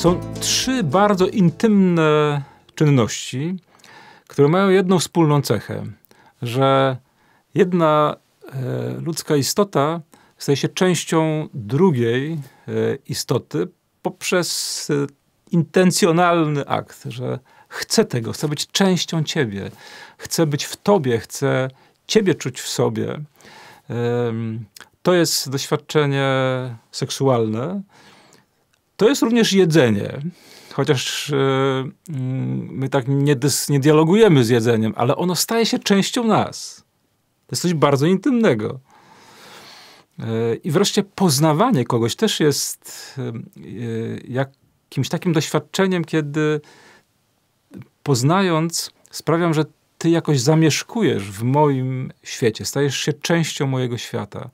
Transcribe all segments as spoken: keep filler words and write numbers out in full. Są trzy bardzo intymne czynności, które mają jedną wspólną cechę, że jedna e, ludzka istota staje się częścią drugiej e, istoty poprzez e, intencjonalny akt, że chcę tego, chcę być częścią ciebie, chcę być w tobie, chcę ciebie czuć w sobie. E, to jest doświadczenie seksualne. To jest również jedzenie, chociaż yy, my tak nie, dys, nie dialogujemy z jedzeniem, ale ono staje się częścią nas. To jest coś bardzo intymnego. Yy, I wreszcie poznawanie kogoś też jest yy, jakimś takim doświadczeniem, kiedy poznając sprawiam, że ty jakoś zamieszkujesz w moim świecie, stajesz się częścią mojego świata.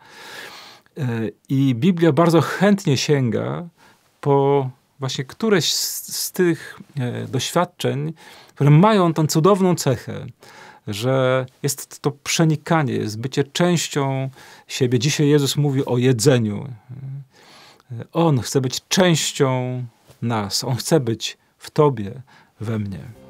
Yy, I Biblia bardzo chętnie sięga po właśnie któreś z, z tych e, doświadczeń, które mają tą cudowną cechę, że jest to przenikanie, jest bycie częścią siebie. Dzisiaj Jezus mówi o jedzeniu. On chce być częścią nas. On chce być w tobie, we mnie.